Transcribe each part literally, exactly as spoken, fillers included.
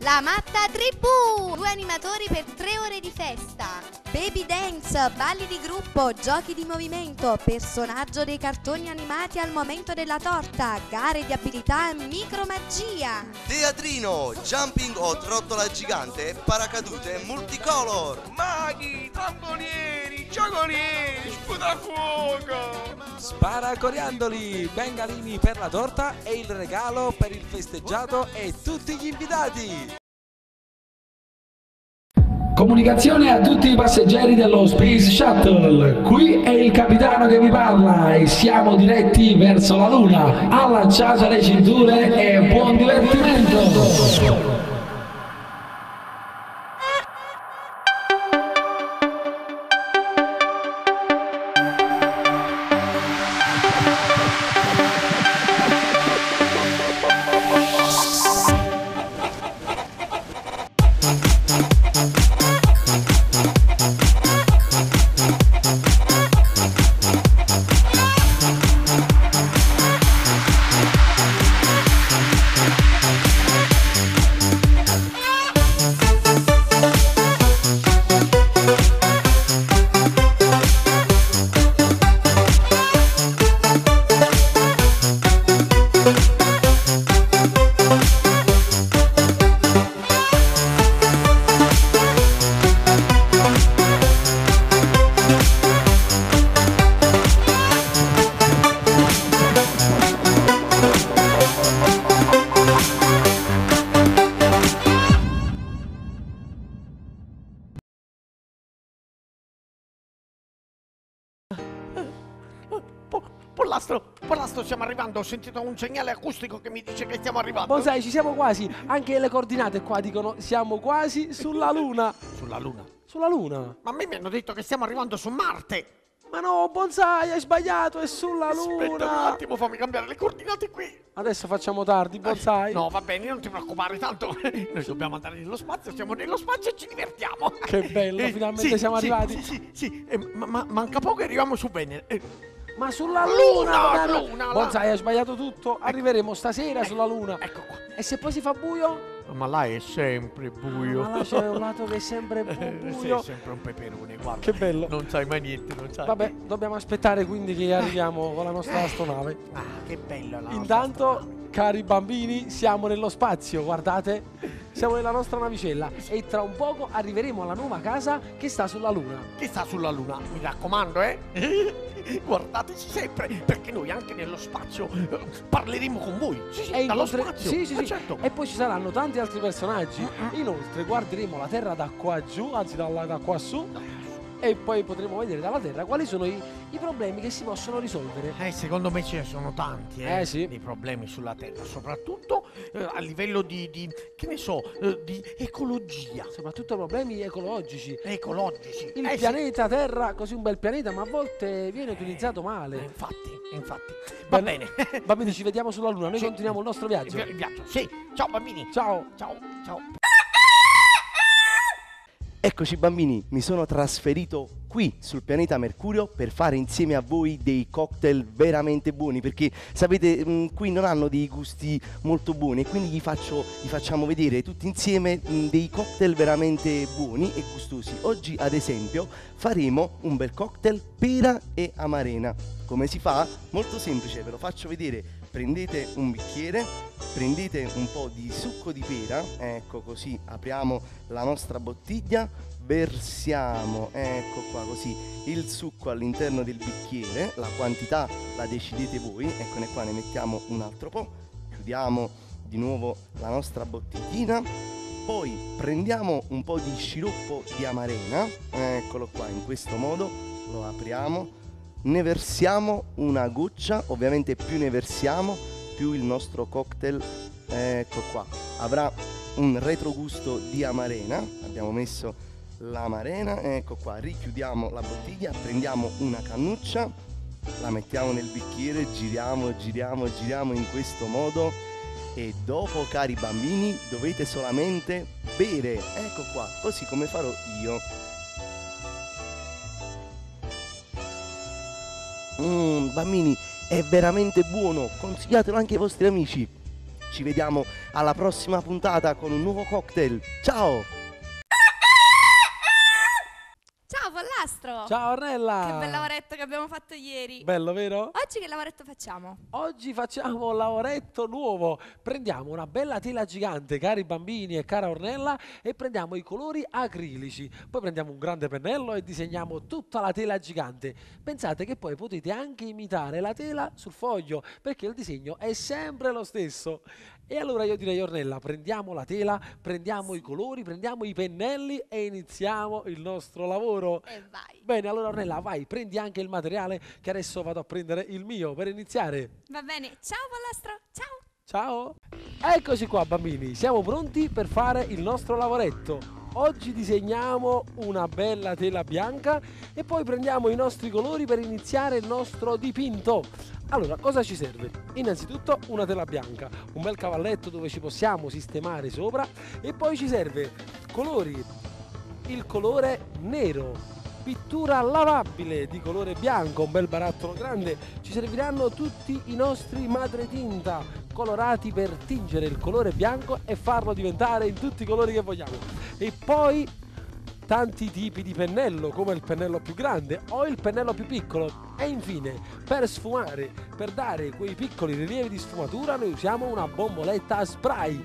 La Matta Tribù! Due animatori per tre ore di festa. Baby dance, balli di gruppo, giochi di movimento, personaggio dei cartoni animati al momento della torta, gare di abilità, micromagia. Teatrino, jumping o trottola gigante, paracadute multicolor. Maghi, tamburieri, giocolieri, sputafuoco. Spara coriandoli, bengalini per la torta e il regalo per il festeggiato e tutti gli invitati. Comunicazione a tutti i passeggeri dello Space Shuttle, qui è il capitano che vi parla e siamo diretti verso la Luna. Allacciate le cinture e buon divertimento! Pollastro, Pollastro, stiamo arrivando, ho sentito un segnale acustico che mi dice che stiamo arrivando. Bonsai, ci siamo quasi, anche le coordinate qua dicono siamo quasi sulla Luna. Sulla Luna? Sulla Luna. Ma a me mi hanno detto che stiamo arrivando su Marte. Ma no, Bonsai, hai sbagliato, è sulla Luna. Aspetta un attimo, fammi cambiare le coordinate qui. Adesso facciamo tardi, Bonsai. No, va bene, non ti preoccupare, tanto noi dobbiamo andare nello spazio, siamo nello spazio e ci divertiamo. Che bello, eh, finalmente sì, siamo sì, arrivati. Sì, sì, sì, eh, ma, ma manca poco e arriviamo su Venere. Eh. Ma sulla Luna! Luna, luna, luna. Bonsai, hai sbagliato tutto. Ecco. Arriveremo stasera eh, sulla Luna. Ecco qua. E se poi si fa buio? Ma là è sempre buio. Ah, ma là c'è un lato che è sempre buio. Sei sempre un peperone, guarda. Che bello. Non sai mai niente, non sai. Vabbè, dobbiamo aspettare quindi che arriviamo con la nostra astronave. Ah, che bello la Intanto, astronave. Cari bambini, siamo nello spazio, guardate. Siamo nella nostra navicella e tra un poco arriveremo alla nuova casa che sta sulla Luna. Che sta sulla Luna, mi raccomando, eh? Guardateci sempre, perché noi anche nello spazio eh, parleremo con voi. Sì, sì, e dallo inoltre, spazio. Sì, sì, sì. Certo. E poi ci saranno tanti altri personaggi. Inoltre guarderemo la Terra da qua giù, anzi da, da qua su. E poi potremo vedere dalla Terra quali sono i, i problemi che si possono risolvere. Eh, secondo me ce ne sono tanti, eh, eh sì. Dei problemi sulla Terra, soprattutto eh, a livello di, di, che ne so, eh, di ecologia. Soprattutto problemi ecologici. Ecologici. Il eh, pianeta sì. Terra, così un bel pianeta, ma a volte viene eh, utilizzato male. Infatti, infatti. Va bene. bene. Bambini, ci vediamo sulla Luna, noi sì. continuiamo il nostro viaggio. Il viaggio, sì. Ciao bambini. Ciao. Ciao, ciao. Eccoci bambini, mi sono trasferito qui sul pianeta Mercurio per fare insieme a voi dei cocktail veramente buoni, perché sapete mh, qui non hanno dei gusti molto buoni e quindi gli, faccio, gli facciamo vedere tutti insieme mh, dei cocktail veramente buoni e gustosi. Oggi ad esempio faremo un bel cocktail pera e amarena. Come si fa? Molto semplice, ve lo faccio vedere. Prendete un bicchiere, prendete un po' di succo di pera, ecco così, apriamo la nostra bottiglia, versiamo, ecco qua così, il succo all'interno del bicchiere, la quantità la decidete voi, eccone qua, ne mettiamo un altro po', chiudiamo di nuovo la nostra bottiglina, poi prendiamo un po' di sciroppo di amarena, eccolo qua, in questo modo lo apriamo, ne versiamo una goccia, ovviamente più ne versiamo più il nostro cocktail, ecco qua, avrà un retrogusto di amarena, abbiamo messo l'amarena, ecco qua, richiudiamo la bottiglia, prendiamo una cannuccia, la mettiamo nel bicchiere, giriamo, giriamo, giriamo in questo modo e dopo, cari bambini, dovete solamente bere, ecco qua, così come farò io. Mm, bambini, è veramente buono, consigliatelo anche ai vostri amici. Ci vediamo alla prossima puntata con un nuovo cocktail. Ciao! Ciao Pollastro! Ciao Ornella! Che bel lavoretto che abbiamo fatto ieri! Bello, vero? Oggi che lavoretto facciamo? Oggi facciamo un lavoretto nuovo! Prendiamo una bella tela gigante, cari bambini e cara Ornella, e prendiamo i colori acrilici. Poi prendiamo un grande pennello e disegniamo tutta la tela gigante. Pensate che poi potete anche imitare la tela sul foglio, perché il disegno è sempre lo stesso. E allora io direi, Ornella, prendiamo la tela, prendiamo i colori, prendiamo i pennelli e iniziamo il nostro lavoro. E vai. Bene, allora Ornella, vai, prendi anche il materiale che adesso vado a prendere il mio per iniziare. Va bene, ciao Pollastro, ciao. Ciao. Eccoci qua bambini, siamo pronti per fare il nostro lavoretto. Oggi disegniamo una bella tela bianca e poi prendiamo i nostri colori per iniziare il nostro dipinto. Allora, cosa ci serve? Innanzitutto una tela bianca, un bel cavalletto dove ci possiamo sistemare sopra, e poi ci serve colori, il colore nero, pittura lavabile di colore bianco, un bel barattolo grande. Ci serviranno tutti i nostri madretinta colorati per tingere il colore bianco e farlo diventare in tutti i colori che vogliamo. E poi tanti tipi di pennello, come il pennello più grande o il pennello più piccolo. E infine, per sfumare, per dare quei piccoli rilievi di sfumatura, noi usiamo una bomboletta a spray.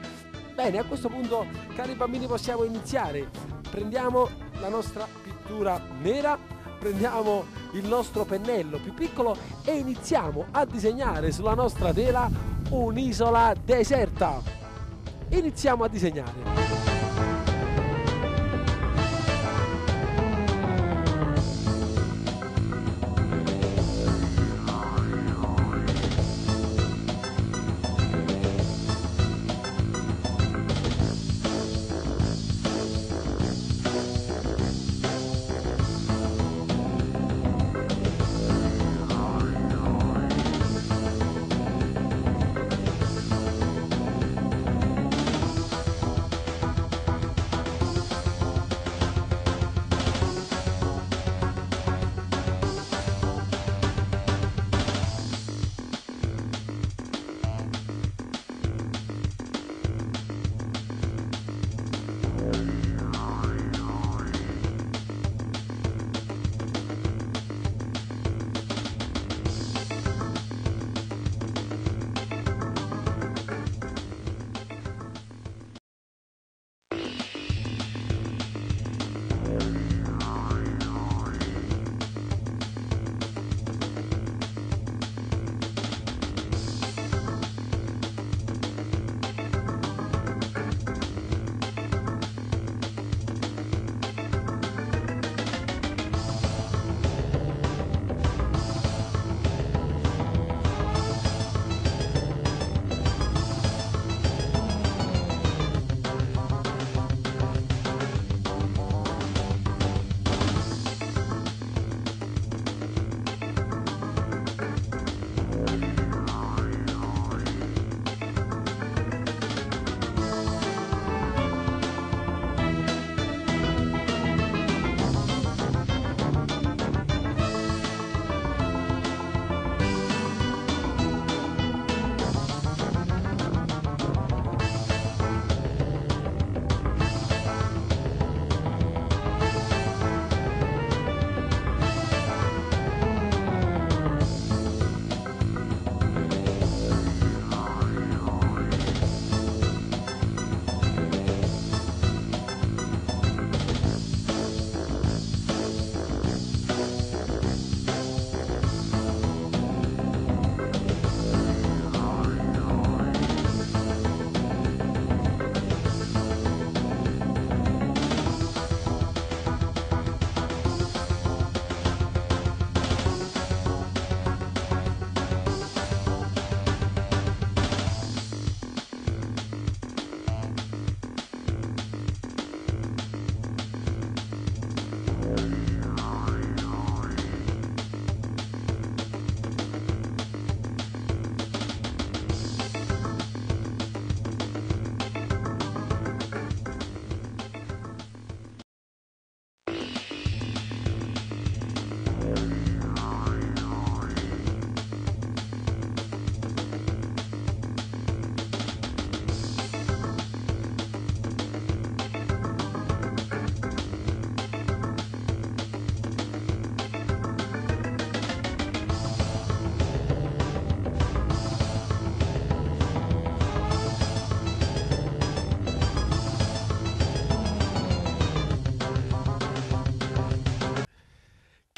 Bene, a questo punto, cari bambini, possiamo iniziare. Prendiamo la nostra pittura nera, prendiamo il nostro pennello più piccolo e iniziamo a disegnare sulla nostra tela un'isola deserta. Iniziamo a disegnare.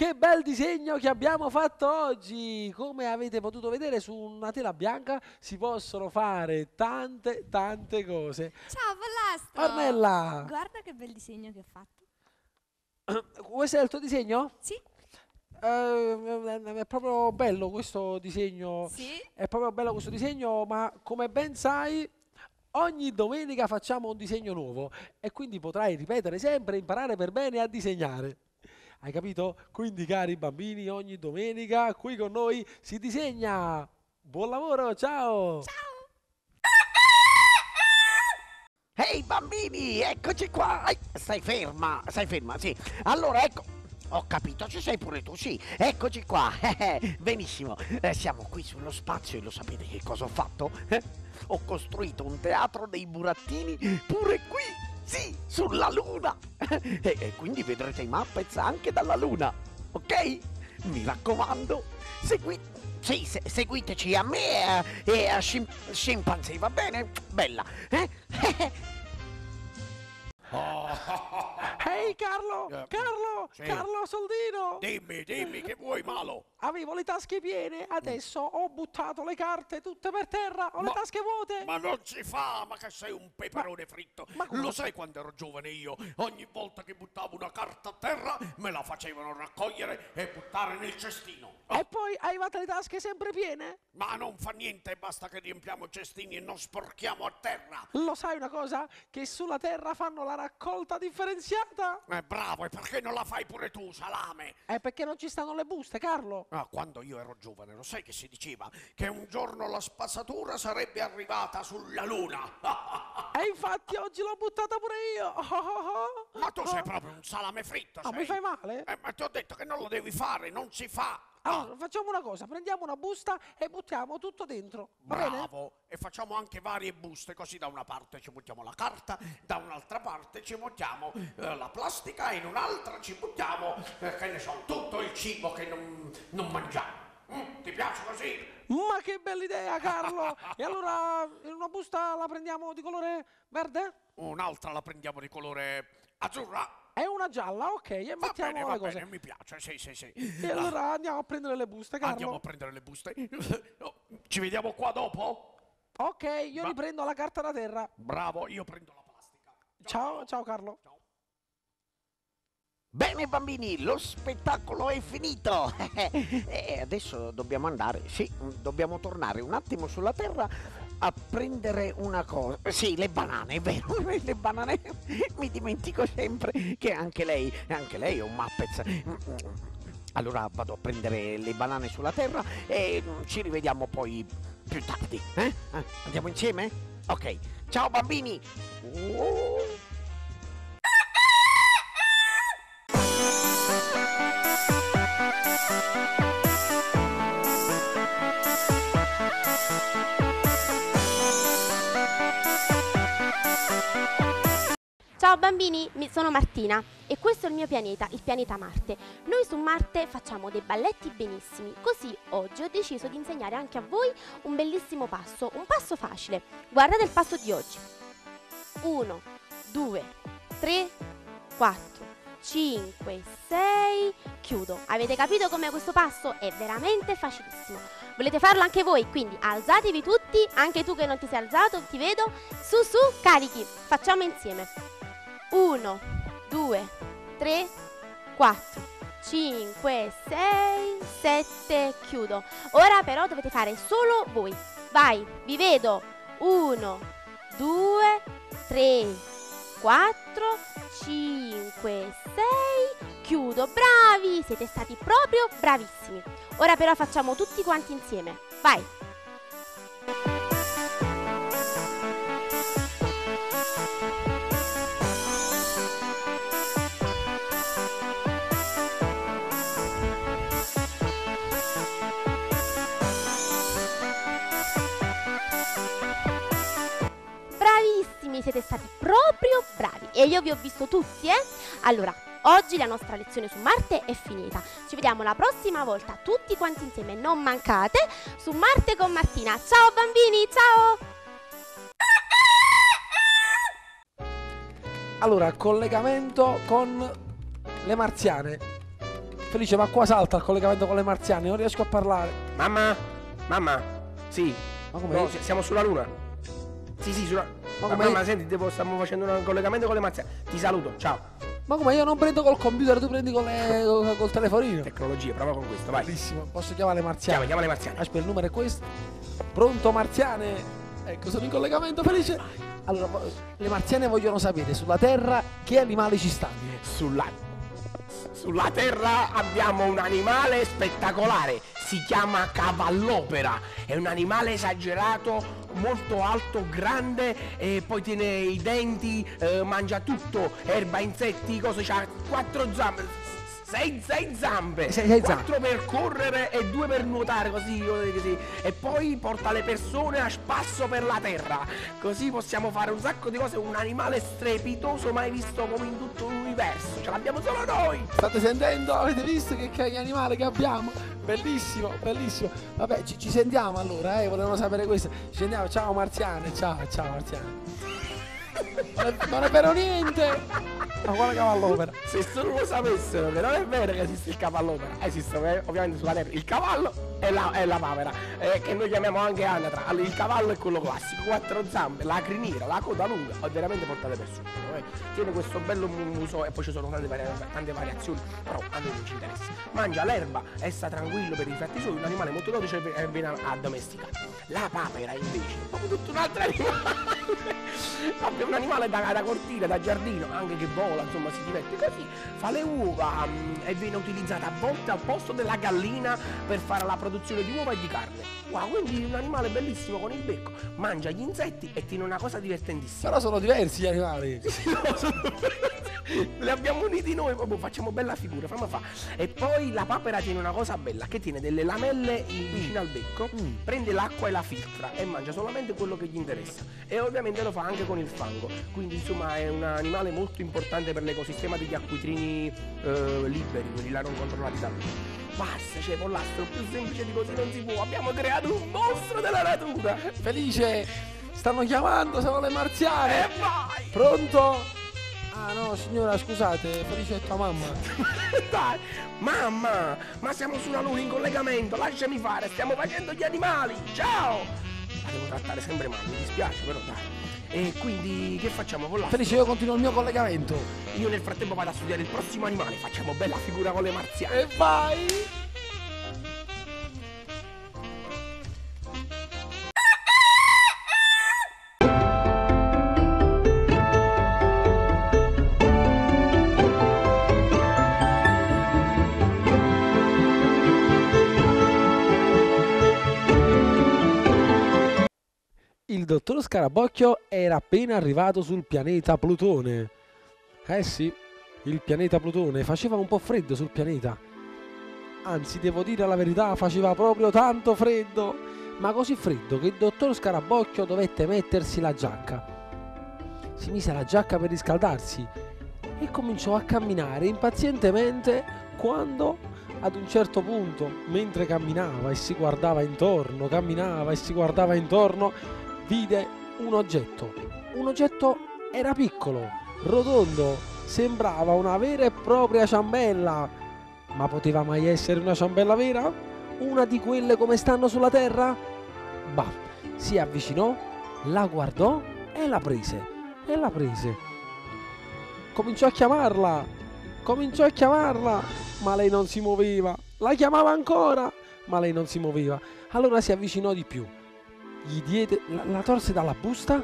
Che bel disegno che abbiamo fatto oggi! Come avete potuto vedere, su una tela bianca si possono fare tante, tante cose. Ciao Pollastro! Ornella! Guarda che bel disegno che ho fatto. Questo è il tuo disegno? Sì. Uh, è proprio bello questo disegno. Sì. È proprio bello questo disegno, ma come ben sai, ogni domenica facciamo un disegno nuovo e quindi potrai ripetere sempre e imparare per bene a disegnare. Hai capito? Quindi, cari bambini, ogni domenica qui con noi si disegna. Buon lavoro, ciao! Ciao! Ehi, hey, bambini, eccoci qua! Stai ferma, stai ferma, sì. Allora, ecco, ho capito, ci sei pure tu, sì. Eccoci qua, benissimo. Eh, siamo qui sullo spazio e lo sapete che cosa ho fatto? Eh? Ho costruito un teatro dei burattini pure qui. Sì, sulla luna! E, e quindi vedrete i Muppets anche dalla luna, ok? Mi raccomando, segui, sì, se, seguiteci a me e, e a scim, scimpanzé, va bene? Bella, eh? Ehi hey Carlo, eh, Carlo, sì. Carlo Soldino! Dimmi, dimmi che vuoi, malo! Avevo le tasche piene, adesso ho buttato le carte tutte per terra, ho ma, le tasche vuote! Ma non ci fa, ma che sei un peperone ma, fritto! Ma lo sai quando ero giovane io? Ogni volta che buttavo una carta a terra me la facevano raccogliere e buttare nel cestino! Oh. E poi hai fatto le tasche sempre piene? Ma non fa niente, basta che riempiamo cestini e non sporchiamo a terra! Lo sai una cosa? Che sulla terra fanno la raccolta differenziata? Eh, bravo, e perché non la fai pure tu, salame? Eh, perché non ci stanno le buste, Carlo. Ah, quando io ero giovane, lo sai che si diceva? Che un giorno la spazzatura sarebbe arrivata sulla luna. E infatti oggi l'ho buttata pure io. Ma tu sei proprio un salame fritto, ah, sei. Mi fai male? Eh, ma ti ho detto che non lo devi fare, non si fa. Allora, facciamo una cosa, prendiamo una busta e buttiamo tutto dentro. Va bravo, bene? E facciamo anche varie buste, così da una parte ci buttiamo la carta, da un'altra parte ci buttiamo eh, la plastica e in un'altra ci buttiamo, eh, che ne so, tutto il cibo che non, non mangiamo. Mm, ti piace così? Ma che bella idea, Carlo! E allora in una busta la prendiamo di colore verde? Un'altra la prendiamo di colore azzurra. È una gialla, ok, e va mettiamo bene, le va cose. Bene, mi piace, sì, sì, sì. E allora andiamo a prendere le buste, Carlo. Andiamo a prendere le buste. Ci vediamo qua dopo? Ok, io va. Riprendo la carta da terra. Bravo, io prendo la plastica. Ciao, ciao, ciao Carlo. Ciao. Bene bambini, lo spettacolo è finito. E adesso dobbiamo andare, sì, dobbiamo tornare un attimo sulla terra a prendere una cosa. Sì, le banane, è vero, le banane. Mi dimentico sempre che anche lei, anche lei è un Muppets. Allora vado a prendere le banane sulla terra e ci rivediamo poi più tardi, eh? Andiamo insieme? Ok, ciao bambini. Oh. Ciao bambini, sono Martina e questo è il mio pianeta, il pianeta Marte. Noi su Marte facciamo dei balletti benissimi, così oggi ho deciso di insegnare anche a voi un bellissimo passo, un passo facile. Guardate il passo di oggi. uno, due, tre, quattro, cinque, sei, chiudo. Avete capito com'è questo passo? È veramente facilissimo. Volete farlo anche voi, quindi alzatevi tutti, anche tu che non ti sei alzato, ti vedo. Su su, carichi, facciamo insieme. uno, due, tre, quattro, cinque, sei, sette, chiudo. Ora però dovete fare solo voi. Vai, vi vedo. uno, due, tre, quattro, cinque, sei, chiudo. Bravi, siete stati proprio bravissimi. Ora però facciamo tutti quanti insieme. Vai. Siete stati proprio bravi e io vi ho visto tutti, eh? Allora, oggi la nostra lezione su Marte è finita. Ci vediamo la prossima volta tutti quanti insieme, non mancate, su Marte con Martina. Ciao bambini, ciao! Allora, collegamento con le marziane. Felice, ma qua salta il collegamento con le marziane, non riesco a parlare. Mamma, mamma, sì. Ma come? No, siamo sulla luna. Sì, sì, sulla... Ma, ma mamma, senti, devo... stiamo facendo un collegamento con le marziane. Ti saluto, ciao. Ma come, io non prendo col computer, tu prendi con le... col telefonino. Tecnologia, prova con questo, vai. Bellissimo, posso chiamare le marziane? Chiama, chiama le marziane. Aspetta, il numero è questo. Pronto, marziane? Ecco, sono in collegamento, Felice. Allora, le marziane vogliono sapere sulla Terra che animali ci stanno. Sulla, sulla Terra abbiamo un animale spettacolare, si chiama cavallopera. È un animale esagerato, molto alto, grande, e poi tiene i denti, eh, mangia tutto, erba, insetti, cose, c'ha quattro zampe. Sei, sei zampe, sei, sei quattro zampe. Per correre e due per nuotare, così, così. E poi porta le persone a spasso per la terra. Così possiamo fare un sacco di cose. Un animale strepitoso mai visto come in tutto l'universo. Ce l'abbiamo solo noi. State sentendo? Avete visto che, che animale che abbiamo? Bellissimo, bellissimo. Vabbè, ci, ci sentiamo allora, eh. Volevano sapere questo. Ci sentiamo, ciao Marziane. Ciao, ciao Marziane. Non è vero niente! Ma quale cavallopera? Se solo lo sapessero che non è vero che esiste il cavallopera, esiste ovviamente sulla terra il cavallo e la, e la papera, eh, che noi chiamiamo anche anatra. Allora, il cavallo è quello classico, quattro zampe, la criniera, la coda lunga, veramente portate per su. Eh. Tiene questo bello muso e poi ci sono tante, varia tante variazioni, però a noi non ci interessa. Mangia l'erba e sta tranquillo per i fatti suoi, un animale molto dolce e viene addomesticato. La papera invece è proprio tutto un altro animale. Un animale da, da cortile, da giardino, anche che vola, insomma, si diverte così, fa le uova um, e viene utilizzata a volte al posto della gallina per fare la produzione di uova e di carne. Wow, quindi un animale bellissimo con il becco, mangia gli insetti e tiene una cosa divertentissima. Però sono diversi gli animali. No, sono... Li abbiamo uniti noi, boh, facciamo bella figura, fammi fa. E poi la papera tiene una cosa bella, che tiene delle lamelle mm. vicino al becco, mm. prende l'acqua e la filtra e mangia solamente quello che gli interessa. E ovviamente lo fa anche con il fango. Quindi insomma è un animale molto importante per l'ecosistema degli acquitrini eh, liberi, quelli là non controllati da lui. Basta, c'è Pollastro, più semplice di così non si può, abbiamo creato un mostro della natura. Felice, stanno chiamando, sono le marziane. E vai! Pronto? Ah no signora, scusate, Felice è tua mamma. Dai, mamma, ma siamo sulla luna in collegamento, lasciami fare, stiamo facendo gli animali, ciao! La devo trattare sempre male, mi dispiace però dai. E quindi che facciamo con la... Felice, io continuo il mio collegamento. Io nel frattempo vado a studiare il prossimo animale. Facciamo bella figura con le marziane. E vai! Il dottor Scarabocchio era appena arrivato sul pianeta Plutone. Eh sì, il pianeta Plutone faceva un po' freddo sul pianeta. Anzi, devo dire la verità, faceva proprio tanto freddo. Ma così freddo che il dottor Scarabocchio dovette mettersi la giacca. Si mise la giacca per riscaldarsi e cominciò a camminare impazientemente quando, ad un certo punto, mentre camminava e si guardava intorno, camminava e si guardava intorno, vide un oggetto. Un oggetto era piccolo, rotondo, sembrava una vera e propria ciambella. Ma poteva mai essere una ciambella vera? Una di quelle come stanno sulla terra? Bah, si avvicinò, la guardò e la prese. E la prese. Cominciò a chiamarla, cominciò a chiamarla, ma lei non si muoveva. La chiamava ancora, ma lei non si muoveva. Allora si avvicinò di più. Gli diede, la, la torse dalla busta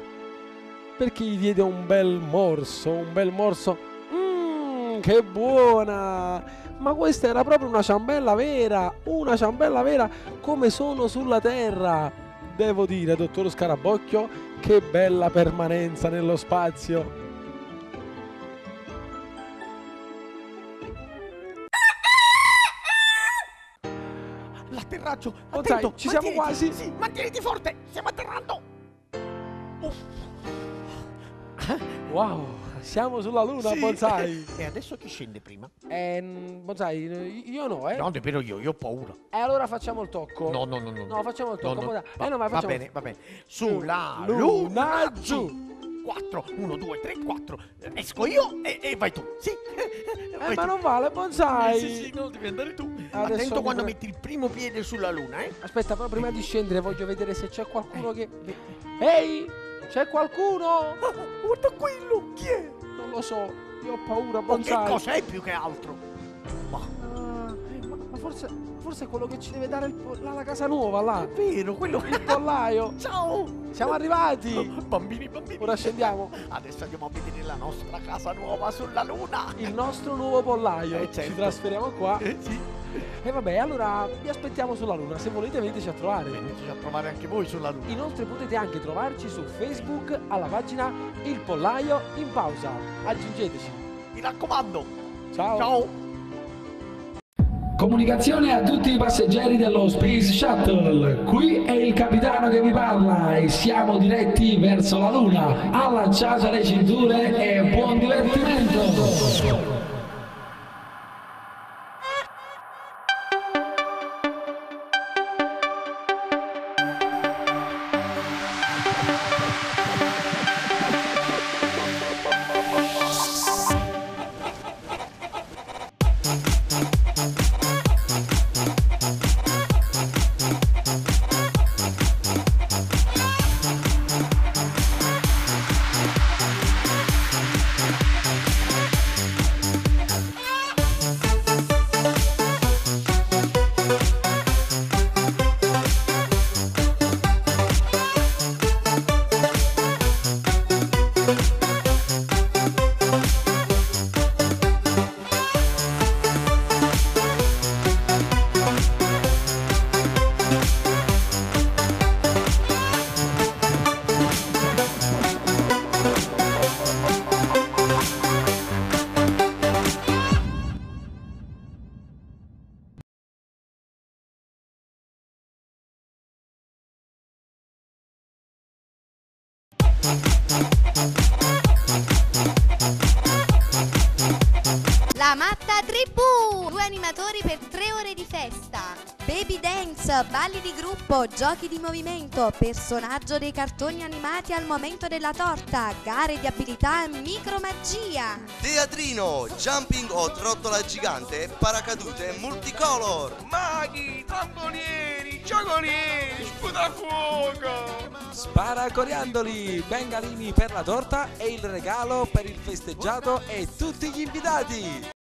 perché gli diede un bel morso, un bel morso. Mmm, che buona! Ma questa era proprio una ciambella vera, una ciambella vera come sono sulla terra. Devo dire, dottor Scarabocchio, che bella permanenza nello spazio. L'atterraggio, Bonsai, ci siamo quasi. Sì, mantieniti forte, stiamo atterrando. Uff. Wow, siamo sulla luna, sì. Bonsai. E adesso chi scende prima? Eh, Bonsai, io no, eh. No, davvero io, io ho paura. E eh, allora facciamo il tocco. No, no, no, no. No, facciamo il tocco. No, no. Va, eh, no, ma facciamo... va bene, va bene. Sulla luna, luna giù. quattro. uno, due, tre, quattro. Esco io e, e vai tu. Sì. Eh, vai ma tu. Non vale, Bonsai. Eh, sì, sì, no, devi andare tu. Adesso attento quando pre... metti il primo piede sulla luna, eh. Aspetta, però prima di scendere voglio vedere se c'è qualcuno eh. che... Ehi, c'è qualcuno? Ma guarda quello, chi è? Non lo so, io ho paura, Bonsai. Ma che cos'è più che altro? Ma... Forse, forse è quello che ci deve dare il, la, la casa nuova là. È vero, quello che è il pollaio. Ciao! Siamo arrivati! Bambini, bambini! Ora scendiamo. Adesso andiamo a vedere la nostra casa nuova sulla luna. Il nostro nuovo pollaio. Eh, certo. Ci trasferiamo qua. Eh, sì. E vabbè, allora vi aspettiamo sulla luna. Se volete veniteci a trovare. Veniteci a trovare anche voi sulla luna. Inoltre potete anche trovarci su Facebook alla pagina Il Pollaio in pausa. Aggiungeteci. Mi raccomando. Ciao. Ciao. Comunicazione a tutti i passeggeri dello Space Shuttle, qui è il capitano che vi parla e siamo diretti verso la Luna. Allacciate le cinture e buon divertimento! La Matta Tribù! Due animatori per tre ore di festa. Baby dance, balli di gruppo, giochi di movimento, personaggio dei cartoni animati al momento della torta, gare di abilità, micromagia. Teatrino, jumping o trottola gigante, paracadute multicolor. Maghi, tamburieri, giocolieri, sputafuoco. Spara coriandoli, bengalini per la torta e il regalo per il festeggiato e tutti gli invitati.